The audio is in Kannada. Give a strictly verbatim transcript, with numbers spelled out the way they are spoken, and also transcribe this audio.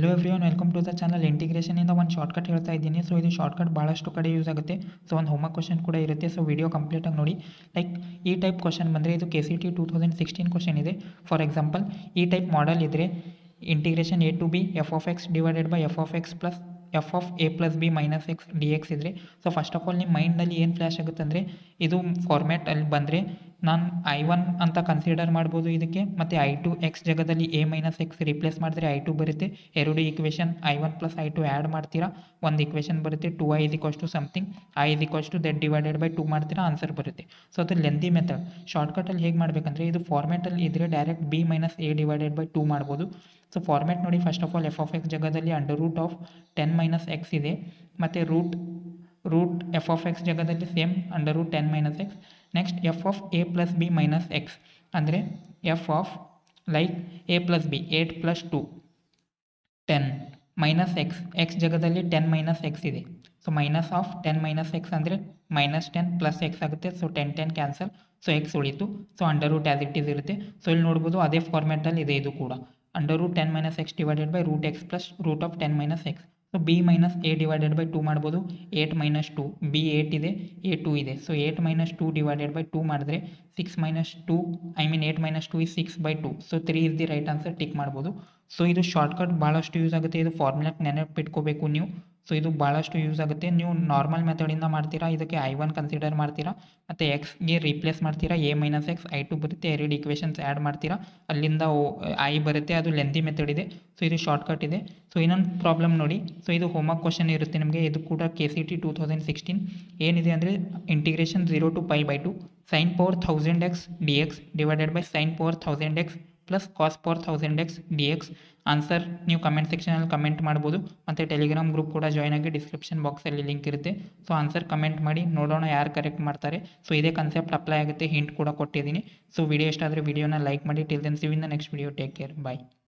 Hello everyone welcome to the channel. ಇಂಟಿಗ್ರೇಷನಿಂದ ಒಂದು ಶಾರ್ಟ್ಕಟ್ ಹೇಳ್ತಾ ಇದ್ದೀನಿ. ಸೊ ಇದು ಶಾರ್ಟ್ಕಟ್ ಭಾಳಷ್ಟು ಕಡೆ ಯೂಸ್ ಆಗುತ್ತೆ. ಸೊ ಒಂದು ಹೋಮ್ವರ್ಕ್ ಕ್ವಶನ್ ಕೂಡ ಇರುತ್ತೆ. ಸೊ ವಿಡಿಯೋ ಕಂಪ್ಲೀಟಾಗಿ ನೋಡಿ. ಲೈಕ್ ಈ ಟೈಪ್ ಕ್ವಶನ್ ಬಂದರೆ ಇದು K C T two thousand sixteen question ಇದೆ. ಫಾರ್ ಎಕ್ಸಾಂಪಲ್ ಈ ಟೈಪ್ ಮಾಡೆಲ್ ಇದ್ದರೆ integration A to B F of X divided by F of X plus F of A plus B minus X D X ಇದ್ದರೆ, ಸೊ ಫಸ್ಟ್ ಆಫ್ ಆಲ್ ನಿಮ್ಮ ಮೈಂಡಲ್ಲಿ ಏನು ಫ್ಲ್ಯಾಶ್ ಆಗುತ್ತೆ ಅಂದರೆ ಇದು ಫಾರ್ಮ್ಯಾಟ್ ಅಲ್ಲಿ ಬಂದರೆ ನಾನು ಐ ಒನ್ ಅಂತ ಕನ್ಸಿಡರ್ ಮಾಡ್ಬೋದು ಇದಕ್ಕೆ. ಮತ್ತು ಐ ಟು ಎಕ್ಸ್ ಜಾಗದಲ್ಲಿ ಎ ಮೈನಸ್ ಎಕ್ಸ್ ರಿಪ್ಲೇಸ್ ಮಾಡಿದ್ರೆ ಐ ಟು ಬರುತ್ತೆ. ಎರಡು equation I one plus I two add ಮಾಡ್ತೀರಾ, ಒಂದು ಈಕ್ವೇಷನ್ ಬರುತ್ತೆ two I is equals to something, I is equals to that divided by two ಮಾಡ್ತೀರಾ, ಆನ್ಸರ್ ಬರುತ್ತೆ. ಸೊ ಅದು ಲೆಂದಿ ಮೆಥಡ್. ಶಾರ್ಟ್ಕಟಲ್ಲಿ ಹೇಗೆ ಮಾಡಬೇಕಂದ್ರೆ ಇದು ಫಾರ್ಮ್ಯಾಟಲ್ಲಿ ಇದ್ದರೆ direct B minus A divided by two ಮಾಡ್ಬೋದು. ಸೊ ಫಾರ್ಮ್ಯಾಟ್ ನೋಡಿ. First of all F of X ಜಾಗದಲ್ಲಿ under root of ten minus X ಇದೆ, ಮತ್ತು root root F of X ಜಾಗದಲ್ಲಿ same under root ten minus X. Next F of A plus B minus X ಅಂದರೆ F of like A plus B eight plus two ten minus X, X ಜಾಗದಲ್ಲಿ ಟೆನ್ ಮೈನಸ್ ಎಕ್ಸ್ ಇದೆ. So minus of ten minus X ಅಂದರೆ ಮೈನಸ್ ಟೆನ್ ಪ್ಲಸ್ ಎಕ್ಸ್ ಆಗುತ್ತೆ. So ten ten cancel, so X ಉಳಿತು. So under root as it is ಇರುತ್ತೆ. ಸೊ ಇಲ್ಲಿ ನೋಡ್ಬೋದು ಅದೇ ಫಾರ್ಮ್ಯಾಟಲ್ಲಿ ಇದೆ ಇದು ಕೂಡ. Under root ten minus X divided by root X plus root of ten minus X. So B minus A divided by two ಮಾಡ್ಬೋದು. Eight minus two, B eight ಇದೆ, ಎ ಟು ಇದೆ. So eight minus two divided by two ಮಾಡಿದ್ರೆ six minus two, I mean eight minus two is six by two. So three is the right answer, tick ಮಾಡ್ಬೋದು. ಸೊ ಇದು ಶಾರ್ಟ್ಕಟ್ ಭಾಳಷ್ಟು ಯೂಸ್ ಆಗುತ್ತೆ. ಇದು ಫಾರ್ಮುಲಾಕ್ಕೆ ನೆನಪಿಟ್ಕೋಬೇಕು ನೀವು. ಸೊ ಇದು ಭಾಳಷ್ಟು ಯೂಸ್ ಆಗುತ್ತೆ. ನೀವು ನಾರ್ಮಲ್ ಮೆಥಡಿಂದ ಮಾಡ್ತೀರಾ, ಇದಕ್ಕೆ ಐ ಒನ್ ಕನ್ಸಿಡರ್ ಮಾಡ್ತೀರಾ, ಮತ್ತು ಎಕ್ಸ್ಗೆ ರಿಪ್ಲೇಸ್ ಮಾಡ್ತೀರಾ, A minus X I two ಬರುತ್ತೆ, ಎರಡು ಈಕ್ವೇಷನ್ಸ್ ಆ್ಯಡ್ ಮಾಡ್ತೀರಾ, ಅಲ್ಲಿಂದ ಐ ಬರುತ್ತೆ. ಅದು ಲೆಂದಿ ಮೆಥಡ್ ಇದೆ. ಸೊ ಇದು ಶಾರ್ಟ್ಕಟ್ ಇದೆ. ಸೊ ಇನ್ನೊಂದು ಪ್ರಾಬ್ಲಮ್ ನೋಡಿ. ಸೊ ಇದು ಹೋಮ್ವರ್ಕ್ ಕ್ವಶನ್ ಇರುತ್ತೆ ನಿಮಗೆ. ಇದು ಕೂಡ K C T two thousand sixteen. ಏನಿದೆ ಅಂದರೆ integration zero to pi by two sine power thousand X D X divided by sine power thousand X plus cos power thousand X D X. Answer ನೀವು ಕಮೆಂಟ್ ಸೆಕ್ಷನಲ್ಲಿ ಕಮೆಂಟ್ ಮಾಡ್ಬೋದು, ಮತ್ತು ಟೆಲಿಗ್ರಾಮ್ ಗ್ರೂಪ್ ಕೂಡ ಜಾಯ್ನ್ ಆಗಿ, ಡಿಸ್ಕ್ರಿಪ್ಷನ್ ಬಾಕ್ಸಲ್ಲಿ ಲಿಂಕ್ ಇರುತ್ತೆ. ಸೊ ಆನ್ಸರ್ ಕಮೆಂಟ್ ಮಾಡಿ ನೋಡೋಣ ಯಾರು ಕರೆಕ್ಟ್ ಮಾಡ್ತಾರೆ. ಸೊ ಇದೇ ಕನ್ಸೆಪ್ಟ್ ಅಪ್ಲೈ ಆಗುತ್ತೆ, ಹಿಂಟ್ ಕೂಡ ಕೊಟ್ಟಿದ್ದೀನಿ. ಸೊ ವಿಡಿಯೋ ಇಷ್ಟ ಆದರೆ ವಿಡಿಯೋನ ಲೈಕ್ ಮಾಡಿ. Till then see in the next video. Take care, bye.